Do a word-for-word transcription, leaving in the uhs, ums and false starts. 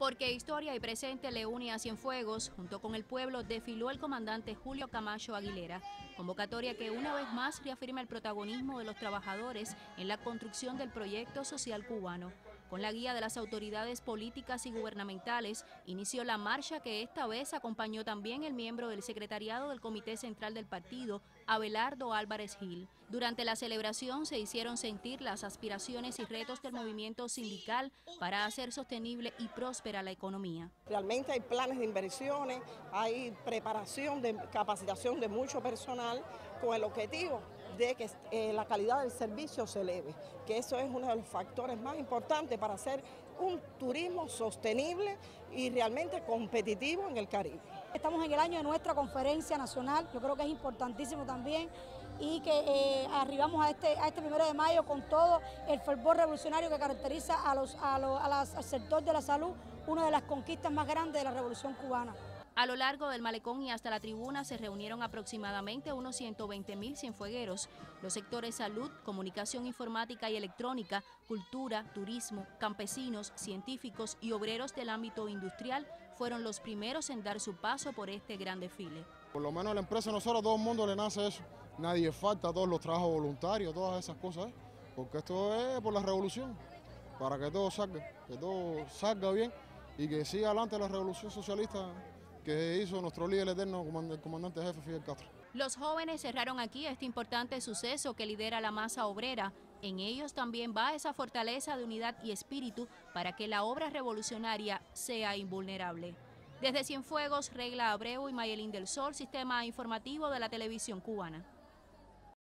Porque historia y presente le une a Cienfuegos, junto con el pueblo, desfiló el comandante Julio Camacho Aguilera, convocatoria que una vez más reafirma el protagonismo de los trabajadores en la construcción del proyecto social cubano. Con la guía de las autoridades políticas y gubernamentales, inició la marcha que esta vez acompañó también el miembro del secretariado del Comité Central del Partido, Abelardo Álvarez Gil. Durante la celebración se hicieron sentir las aspiraciones y retos del movimiento sindical para hacer sostenible y próspera la economía. Realmente hay planes de inversiones, hay preparación de capacitación de mucho personal con el objetivo de que eh, la calidad del servicio se eleve, que eso es uno de los factores más importantes para hacer un turismo sostenible y realmente competitivo en el Caribe. Estamos en el año de nuestra conferencia nacional, yo creo que es importantísimo también, y que eh, arribamos a este, a este primero de mayo con todo el fervor revolucionario que caracteriza a los, a los, a las, al sector de la salud, una de las conquistas más grandes de la Revolución Cubana. A lo largo del malecón y hasta la tribuna se reunieron aproximadamente unos ciento veinte mil cienfuegueros. Los sectores salud, comunicación informática y electrónica, cultura, turismo, campesinos, científicos y obreros del ámbito industrial fueron los primeros en dar su paso por este gran desfile. Por lo menos a la empresa, nosotros, todo el mundo le nace eso. Nadie falta, todos los trabajos voluntarios, todas esas cosas, porque esto es por la revolución, para que todo salga, que todo salga bien y que siga adelante la revolución socialista que hizo nuestro líder eterno, el comandante jefe Fidel Castro. Los jóvenes cerraron aquí este importante suceso que lidera la masa obrera. En ellos también va esa fortaleza de unidad y espíritu para que la obra revolucionaria sea invulnerable. Desde Cienfuegos, Regla Abreu y Mayelín del Sol, Sistema Informativo de la Televisión Cubana.